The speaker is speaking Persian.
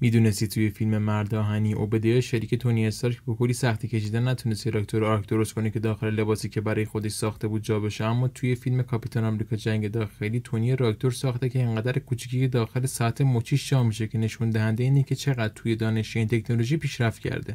میدونستی توی فیلم مرد آهنی اوبدیا شریک تونی استارک به کلی سختی کشیدن نتونست راکتور آرک درست کنه که داخل لباسی که برای خودش ساخته بود جا بشه، اما توی فیلم کاپیتان آمریکا جنگ داخلی تونی راکتور ساخته که انقدر کوچیکی داخل ساعت مچیش جا میشه که نشون دهنده اینه که چقدر توی دانش این تکنولوژی پیشرفت کرده.